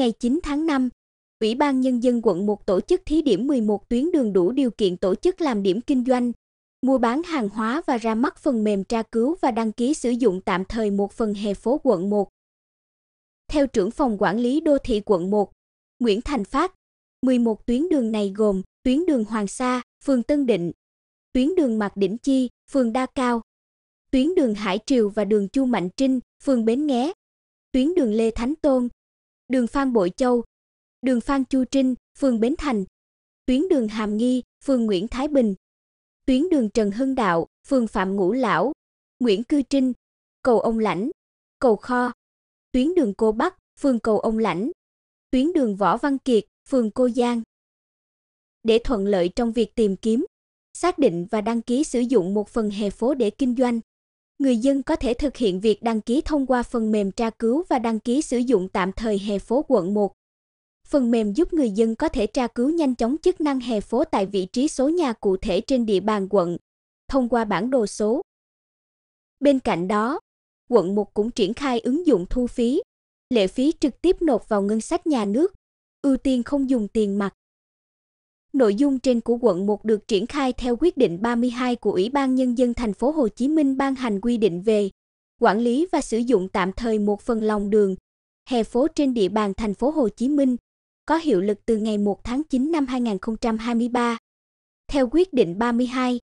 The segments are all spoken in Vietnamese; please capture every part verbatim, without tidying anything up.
ngày chín tháng năm, Ủy ban Nhân dân quận một tổ chức thí điểm mười một tuyến đường đủ điều kiện tổ chức làm điểm kinh doanh, mua bán hàng hóa và ra mắt phần mềm tra cứu và đăng ký sử dụng tạm thời một phần hè phố quận một. Theo trưởng phòng quản lý đô thị quận một, Nguyễn Thành Phát, mười một tuyến đường này gồm tuyến đường Hoàng Sa, phường Tân Định, tuyến đường Mạc Đĩnh Chi, phường Đa Cao, tuyến đường Hải Triều và đường Chu Mạnh Trinh, phường Bến Nghé, tuyến đường Lê Thánh Tôn, đường Phan Bội Châu, đường Phan Chu Trinh, phường Bến Thành, tuyến đường Hàm Nghi, phường Nguyễn Thái Bình, tuyến đường Trần Hưng Đạo, phường Phạm Ngũ Lão, Nguyễn Cư Trinh, cầu Ông Lãnh, cầu Kho, tuyến đường Cô Bắc, phường cầu Ông Lãnh, tuyến đường Võ Văn Kiệt, phường Cô Giang. Để thuận lợi trong việc tìm kiếm, xác định và đăng ký sử dụng một phần hè phố để kinh doanh, người dân có thể thực hiện việc đăng ký thông qua phần mềm tra cứu và đăng ký sử dụng tạm thời hè phố quận một. Phần mềm giúp người dân có thể tra cứu nhanh chóng chức năng hè phố tại vị trí số nhà cụ thể trên địa bàn quận, thông qua bản đồ số. Bên cạnh đó, quận một cũng triển khai ứng dụng thu phí, lệ phí trực tiếp nộp vào ngân sách nhà nước, ưu tiên không dùng tiền mặt. Nội dung trên của quận một được triển khai theo quyết định ba mươi hai của Ủy ban Nhân dân thành phố Hồ Chí Minh ban hành quy định về quản lý và sử dụng tạm thời một phần lòng đường, hè phố trên địa bàn thành phố Hồ Chí Minh, có hiệu lực từ ngày một tháng chín năm hai nghìn không trăm hai mươi ba. Theo quyết định ba mươi hai,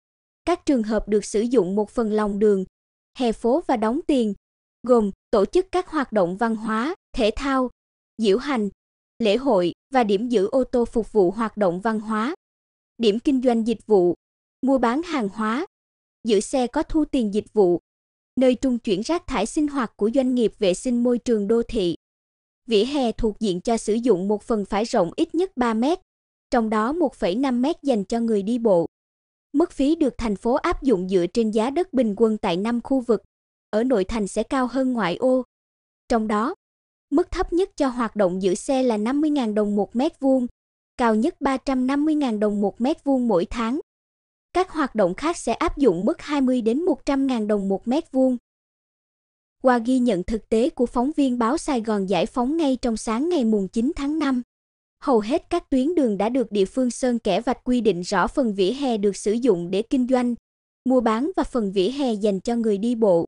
các trường hợp được sử dụng một phần lòng đường, hè phố và đóng tiền, gồm tổ chức các hoạt động văn hóa, thể thao, diễu hành, lễ hội và điểm giữ ô tô phục vụ hoạt động văn hóa, điểm kinh doanh dịch vụ, mua bán hàng hóa, giữ xe có thu tiền dịch vụ, nơi trung chuyển rác thải sinh hoạt của doanh nghiệp vệ sinh môi trường đô thị. Vỉa hè thuộc diện cho sử dụng một phần phải rộng ít nhất ba mét, trong đó một phẩy năm mét dành cho người đi bộ. Mức phí được thành phố áp dụng dựa trên giá đất bình quân tại năm khu vực, ở nội thành sẽ cao hơn ngoại ô. Trong đó, mức thấp nhất cho hoạt động giữ xe là năm mươi nghìn đồng một mét vuông, cao nhất ba trăm năm mươi nghìn đồng một mét vuông mỗi tháng. Các hoạt động khác sẽ áp dụng mức hai mươi đến một trăm nghìn đồng một mét vuông. Qua ghi nhận thực tế của phóng viên báo Sài Gòn Giải phóng ngay trong sáng ngày chín tháng năm, hầu hết các tuyến đường đã được địa phương sơn kẻ vạch quy định rõ phần vỉa hè được sử dụng để kinh doanh, mua bán và phần vỉa hè dành cho người đi bộ.